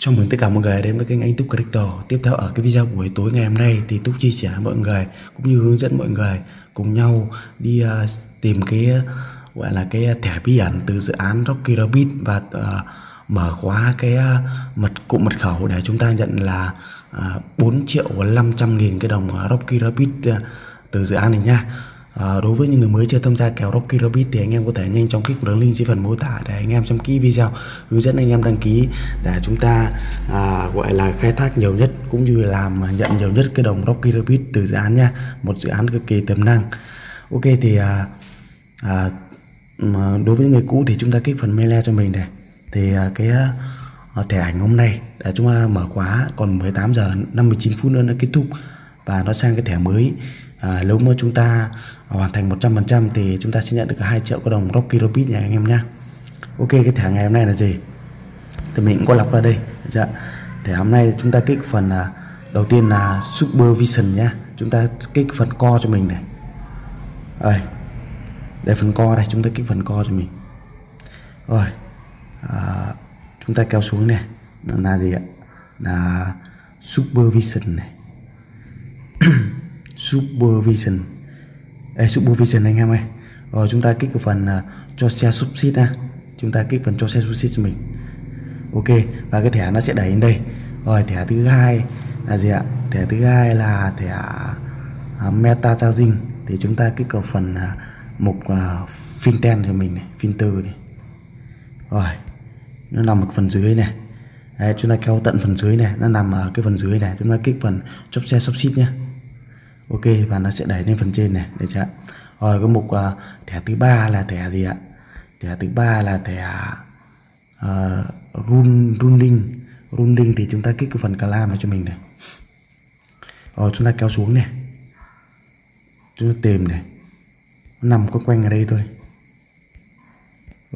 Chào mừng tất cả mọi người đến với kênh Anh Túc Crypto. Tiếp theo ở cái video buổi tối ngày hôm nay thì Túc chia sẻ mọi người cũng như hướng dẫn mọi người cùng nhau đi tìm cái gọi là cái thẻ bí ẩn từ dự án Rocky Rabbit và mở khóa cái mật khẩu để chúng ta nhận là 4.500.000 cái đồng Rocky Rabbit từ dự án này nha. Đối với những người mới chưa tham gia kèo Rocky Rabbit thì anh em có thể nhanh chóng kích vào đường link dưới phần mô tả để anh em trong kỹ video hướng dẫn anh em đăng ký để chúng ta gọi là khai thác nhiều nhất cũng như làm nhận nhiều nhất cái đồng Rocky Rabbit từ dự án nha, một dự án cực kỳ tiềm năng. Ok thì đối với người cũ thì chúng ta kích phần mele cho mình này, thì cái thẻ ảnh hôm nay để chúng ta mở khóa còn 18 giờ 59 phút nữa nó kết thúc và nó sang cái thẻ mới. Nếu mà chúng ta hoàn thành 100% thì chúng ta sẽ nhận được 2 triệu cái đồng Rocky Rabbit nha anh em nhé. Ok, cái thẻ ngày hôm nay là gì thì mình cũng có lọc ra đây. Dạ, thẻ hôm nay chúng ta kích phần đầu tiên là Supervision nhá. Chúng ta kích phần co cho mình này. Đây phần co này, chúng ta kích phần co cho mình. Rồi chúng ta kéo xuống này là gì ạ? Là Supervision này. Supervision anh em ơi. Rồi chúng ta kích vào phần cho xe subsit ha. Chúng ta kích phần cho xe subsit cho mình. Ok, và cái thẻ nó sẽ đẩy đến đây. Rồi thẻ thứ hai là gì ạ? Thẻ thứ hai là thẻ Meta Charging. Thì chúng ta kích vào phần mục Finten cho mình này, Finter này. Rồi nó nằm ở phần dưới này. Đấy, chúng ta kéo tận phần dưới này, nó nằm ở cái phần dưới này. Chúng ta kích phần cho xe subsit nhé. Ok, và nó sẽ đẩy lên phần trên này để chưa. Rồi cái mục thẻ thứ ba là thẻ gì ạ? Thẻ thứ ba là thẻ Runding thì chúng ta kích cái phần clam này cho mình này. Rồi chúng ta kéo xuống này. Chúng ta tìm này. Nó nằm quanh quanh ở đây thôi.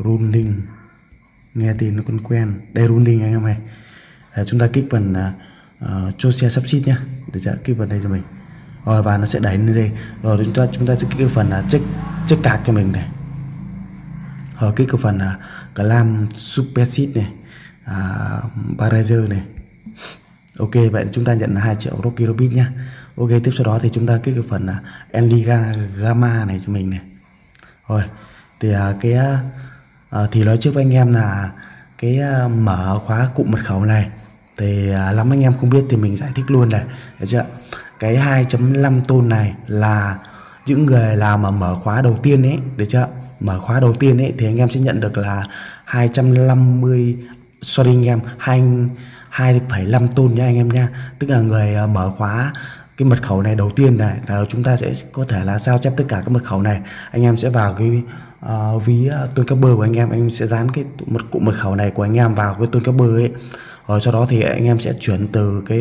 Runding. Nghe tìm nó còn quen. Đây Runding anh em ơi. Chúng ta kích phần cho xe subsit nhá. Để chưa, kích vào đây cho mình. Rồi và nó sẽ đẩy lên đây. Rồi chúng ta sẽ kích cái phần là check card cho mình này. Rồi kích cái phần là clam supersit này, barazer này. Ok, vậy chúng ta nhận là 2 triệu Rocky Rabbit nhá. Ok, tiếp sau đó thì chúng ta kích cái phần là enliga gamma này cho mình này. Rồi thì thì nói trước với anh em là cái mở khóa cụm mật khẩu này thì lắm anh em không biết thì mình giải thích luôn này, được chưa? Cái 2.5 tôn này là những người làm mà mở khóa đầu tiên ấy, được chưa? Mở khóa đầu tiên ấy thì anh em sẽ nhận được là 2,5 tôn nha anh em nha. Tức là người mở khóa cái mật khẩu này đầu tiên này là chúng ta sẽ có thể là sao chép tất cả các mật khẩu này. Anh em sẽ vào cái ví tôn Copper của anh em sẽ dán cái cụm mật khẩu này của anh em vào cái tôn Copper ấy. Rồi sau đó thì anh em sẽ chuyển từ cái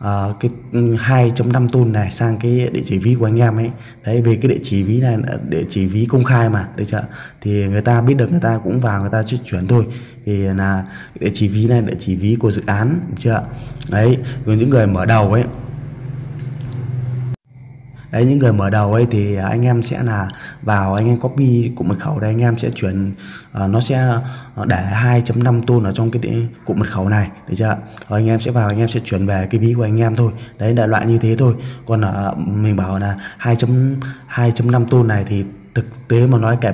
2.5 tôn này sang cái địa chỉ ví của anh em ấy. Đấy, về cái địa chỉ ví này, địa chỉ ví công khai mà, được chưa? Thì người ta biết được, người ta cũng vào người ta chuyển thôi. Thì là địa chỉ ví này, địa chỉ ví của dự án, được chưa? Đấy, còn những người mở đầu ấy. Đấy, những người mở đầu ấy thì anh em sẽ là vào, anh em copy cụm mật khẩu đây, anh em sẽ chuyển nó sẽ để 2.5 tôn ở trong cái cụm mật khẩu này, được chưa? Rồi anh em sẽ vào, anh em sẽ chuyển về cái ví của anh em thôi. Đấy, đại loại như thế thôi. Còn mình bảo là 2.5 tôn này thì thực tế mà nói cả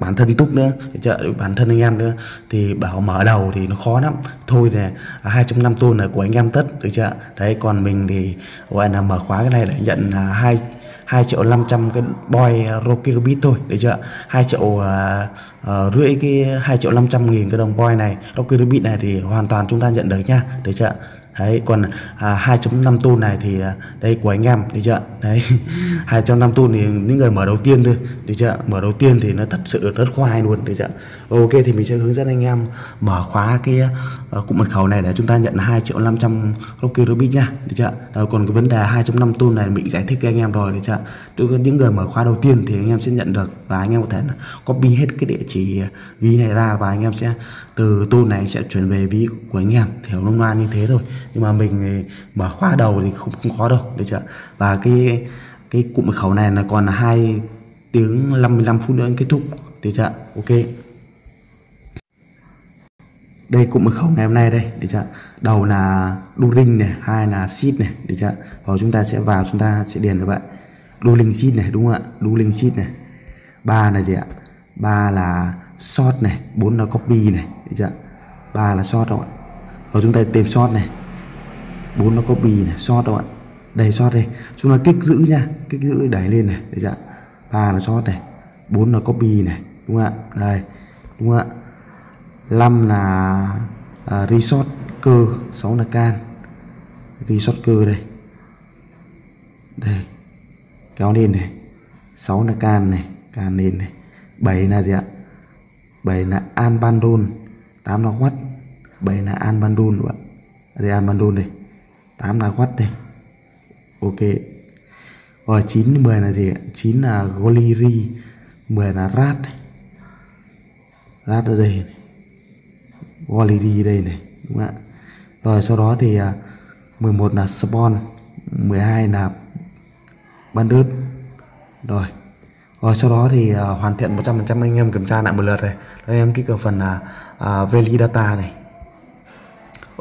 bản thân Túc nữa, được chưa? Bản thân anh em nữa thì bảo mở đầu thì nó khó lắm. Thôi này, 2.5 tôn này của anh em tất, được chưa? Đấy, còn mình thì gọi là mở khóa cái này để nhận là 2.500.000 cái boy Rocky Rabbit thôi, được chưa? 2,5 triệu cái 2.500.000 cái đồng boy này, Rocky Rabbit này thì hoàn toàn chúng ta nhận được nha, được chưa? Đấy, còn 2.5 tôn này thì đây của anh em, được chưa? Đấy, 2.5 tôn thì những người mở đầu tiên thôi, được chưa? Mở đầu tiên thì nó thật sự rất khoai luôn, được chưa? Ok, thì mình sẽ hướng dẫn anh em mở khóa cái cụm mật khẩu này để chúng ta nhận 2.500.000 Rocky Rabbit nha, được chưa? Còn cái vấn đề 2.5 tôn này mình giải thích với anh em rồi, được chưa? Đối với những người mở khóa đầu tiên thì anh em sẽ nhận được và anh em có thể copy hết cái địa chỉ ví này ra và anh em sẽ từ tôn này sẽ chuyển về ví của anh em, hiểu nôm na như thế thôi. Nhưng mà mình mở khóa đầu thì không khó đâu, được chưa? Và cái cụm mật khẩu này là còn 2 tiếng 55 phút nữa kết thúc, được chưa? Ok. Đây cũng một khẩu ngày hôm nay đây, được chưa? Đầu là đu ring này, hai là seed này, được chưa? Và chúng ta sẽ vào, chúng ta sẽ điền các bạn. Đu ring seed này, đúng không ạ? Đu ring seed này. Ba là gì ạ? Ba là short này, bốn là copy này, được chưa? Ba là short rồi. Và chúng ta tìm short này. Bốn là copy này, short rồi. Đây short đây. Chúng ta kích giữ nha, kích giữ đẩy lên này, được chưa? Ba là short này, bốn là copy này, đúng không ạ? Đây. Đúng không ạ? 5 là resort cơ, 6 là can. Resort cơ đây. Đây. Kéo lên này. 6 là can này, can lên này. 7 là gì ạ? 7 là an bandon, 8 là quát. 7 là an bandon các bạn. Đây an bandon đây. 8 là quát đây. Ok. Rồi 9 10 là gì ạ? 9 là goliri, 10 là rat. Rat ở đây này. Goliri đây này, đúng không ạ? Rồi sau đó thì 11 là spawn, 12 là bandit. Rồi sau đó thì hoàn thiện 100%, anh em kiểm tra lại một lượt này. Anh em kích vào phần là valid data này.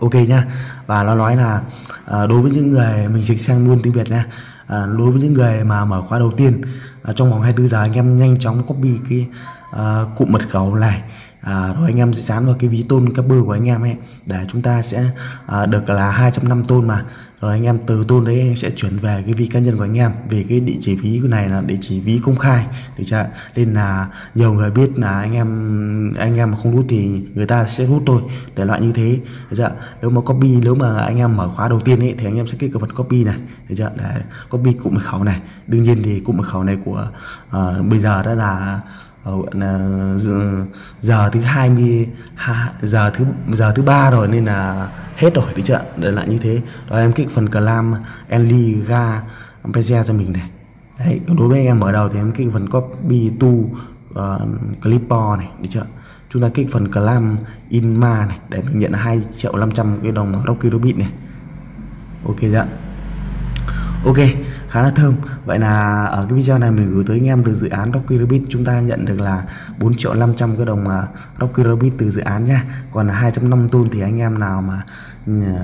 Ok nhá. Và nó nói là đối với những người mình dịch sang luôn tiếng Việt nha. Đối với những người mà mở khóa đầu tiên trong vòng 24 giờ, anh em nhanh chóng copy cái cụm mật khẩu này. Rồi anh em sẽ dán vào cái ví tôn Copper của anh em ấy, để chúng ta sẽ được là 250 tôn mà. Rồi anh em từ tôn đấy em sẽ chuyển về cái ví cá nhân của anh em, về cái địa chỉ ví này là địa chỉ ví công khai, được chưa? Nên là nhiều người biết là anh em không rút thì người ta sẽ rút thôi, để loại như thế, được chưa? Nếu mà copy, nếu mà anh em mở khóa đầu tiên ấy thì anh em sẽ kích vào phần copy này, được chưa? Để copy cụm mật khẩu này. Đương nhiên thì cụm mật khẩu này của bây giờ đã là giờ thứ ba rồi nên là hết rồi, được chưa? Để lại như thế. Rồi em kích phần clam enly ga pc cho mình này. Đấy, đối với anh em mở đầu thì em kích phần copy to clipboard này, được chưa? Chúng ta kích phần clam inma này để mình nhận 2.500.000 cái đồng Rocky Rabbit này. Ok dạ. Ok, khá là thơm. Vậy là ở cái video này mình gửi tới anh em từ dự án Rocky Rabbit, chúng ta nhận được là 4.500.000 cái đồng Rocky Rabbit từ dự án nha. Còn là 250 tôn thì anh em nào mà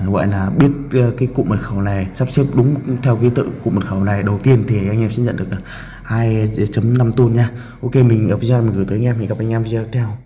gọi là biết cái cụm mật khẩu này, sắp xếp đúng theo ký tự cụm mật khẩu này đầu tiên thì anh em sẽ nhận được 2.5 tôn nha. Ok, mình ở video này mình gửi tới anh em, mình gặp anh em video tiếp theo.